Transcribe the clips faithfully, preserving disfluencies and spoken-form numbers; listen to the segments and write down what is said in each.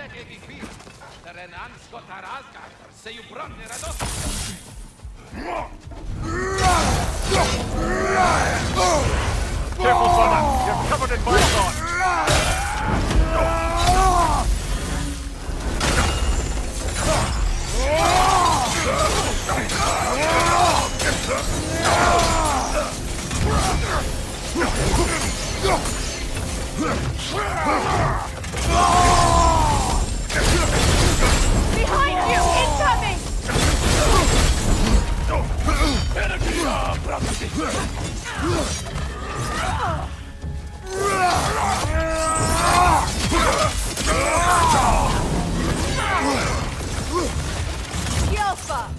Careful, Sona! You're covered in bullets. Behind you! Incoming! Yelpa!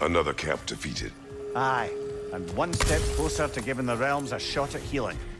Another camp defeated. Aye, and one step closer to giving the realms a shot at healing.